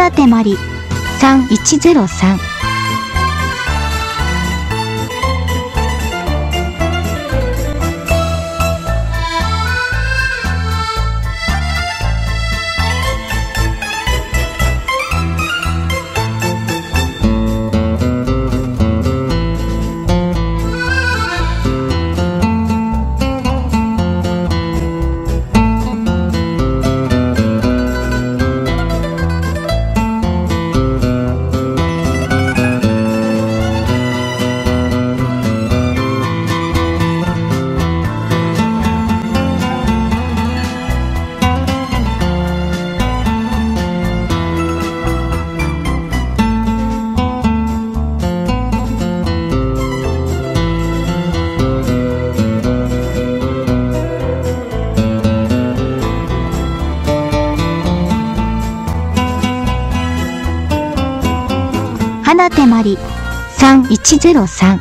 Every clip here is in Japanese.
七手まり3103。花手まり3103。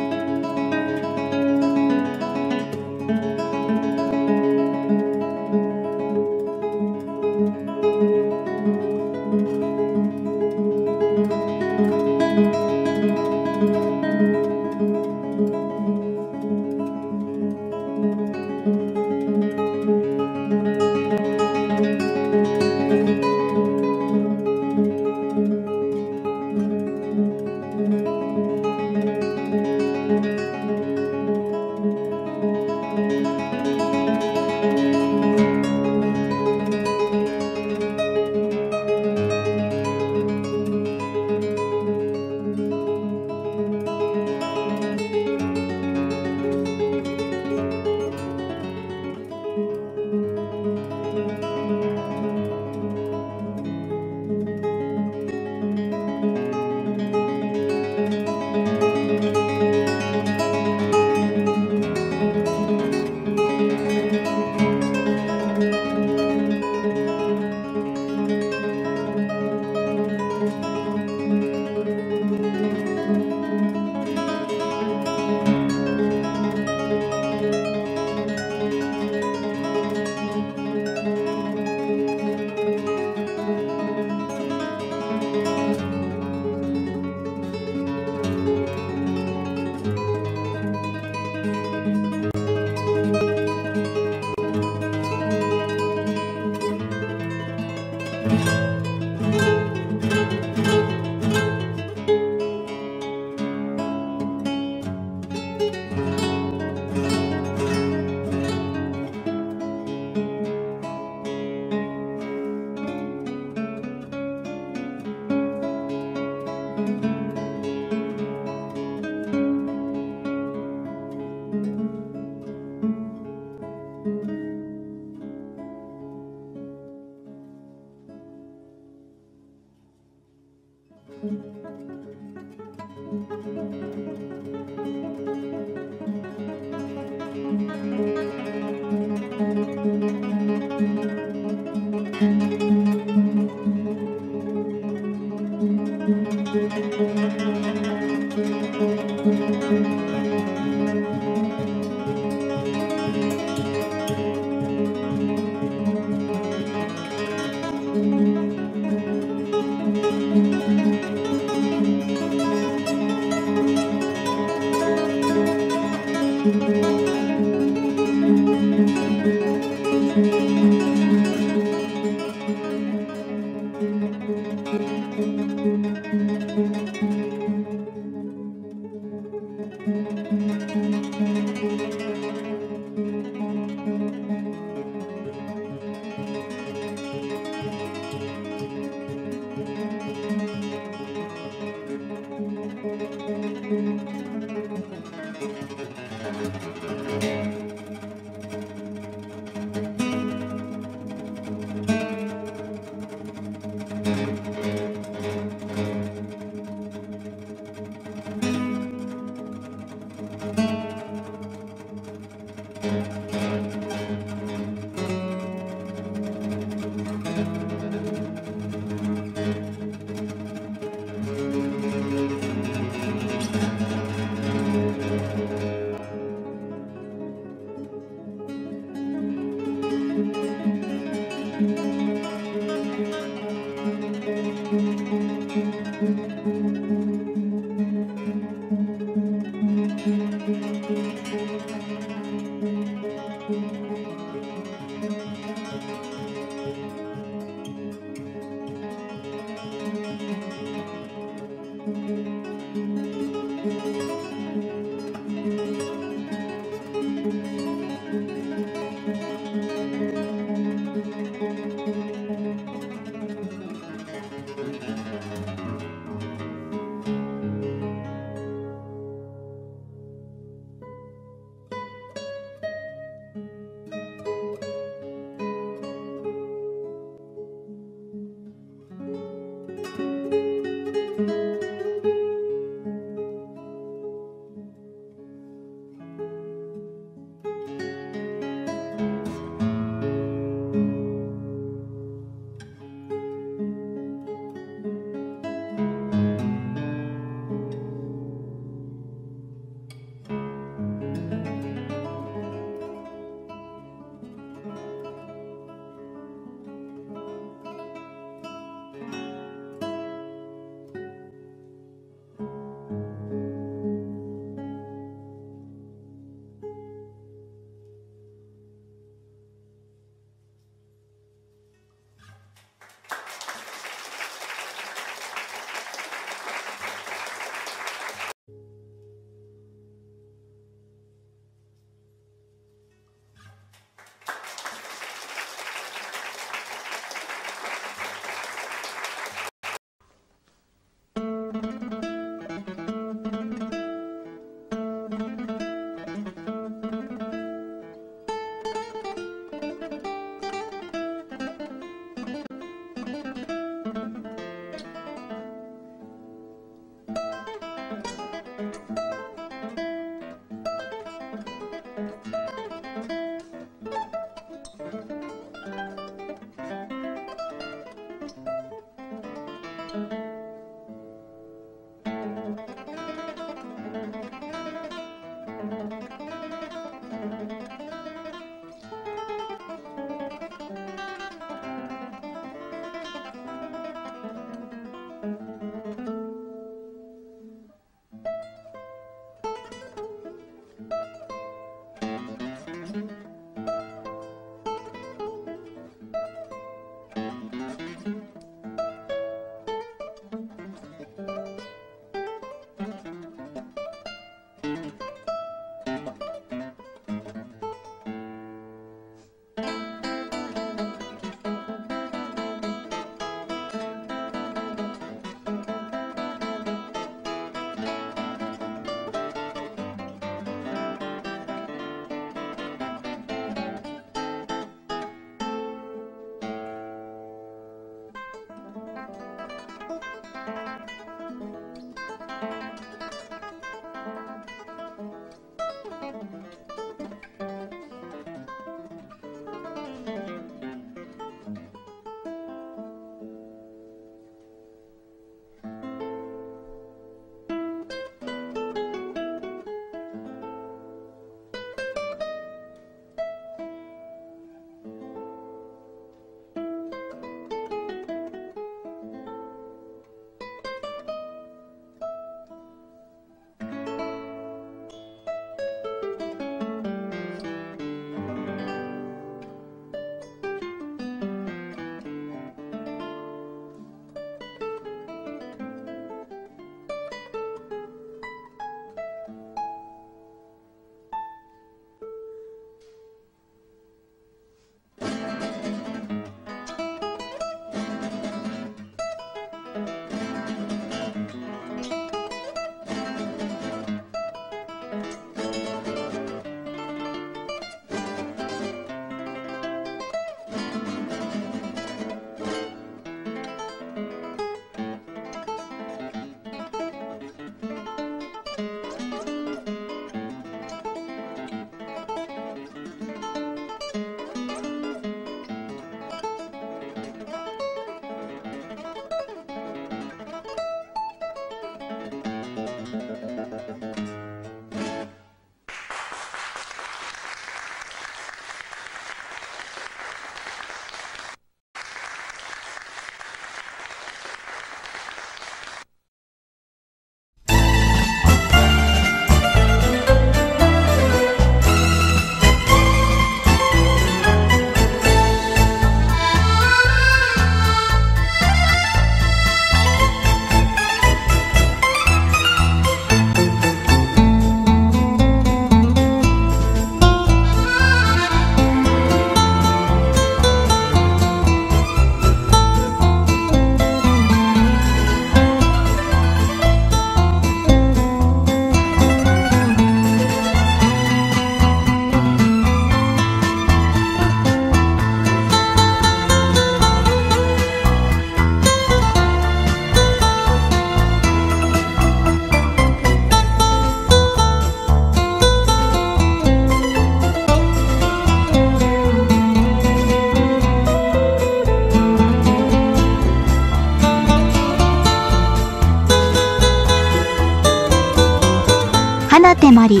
手まり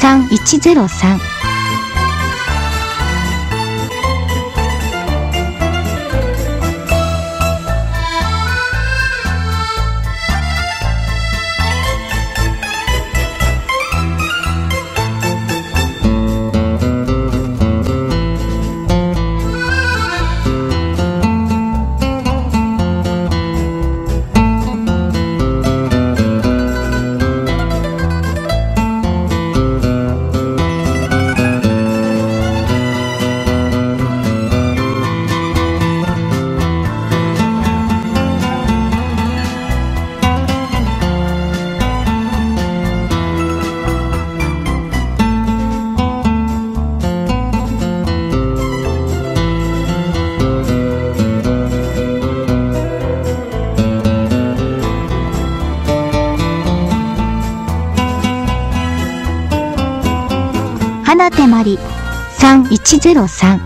3103。花手まり3103。